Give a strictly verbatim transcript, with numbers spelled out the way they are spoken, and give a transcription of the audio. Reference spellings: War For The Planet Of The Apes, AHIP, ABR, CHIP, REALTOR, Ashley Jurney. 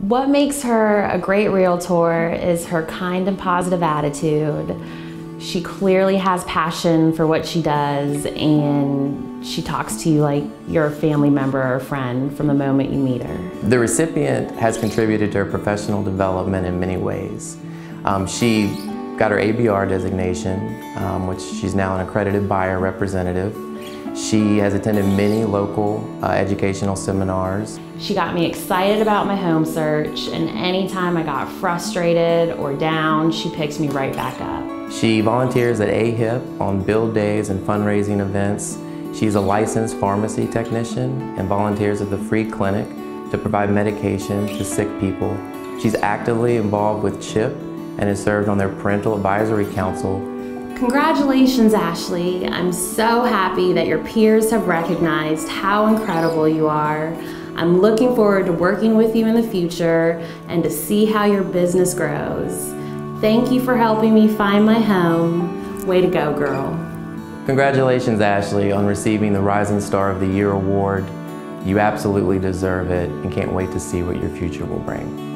What makes her a great realtor is her kind and positive attitude. She clearly has passion for what she does, and she talks to you like you're a family member or friend from the moment you meet her. The recipient has contributed to her professional development in many ways. Um, she got her A B R designation, um, which she's now an accredited buyer representative. She has attended many local uh, educational seminars. She got me excited about my home search, and anytime I got frustrated or down, she picks me right back up. She volunteers at A H I P on build days and fundraising events. She's a licensed pharmacy technician and volunteers at the free clinic to provide medication to sick people. She's actively involved with CHIP and has served on their Parental Advisory Council. Congratulations, Ashley. I'm so happy that your peers have recognized how incredible you are. I'm looking forward to working with you in the future and to see how your business grows. Thank you for helping me find my home. Way to go, girl. Congratulations, Ashley, on receiving the Rising Star of the Year award. You absolutely deserve it and can't wait to see what your future will bring.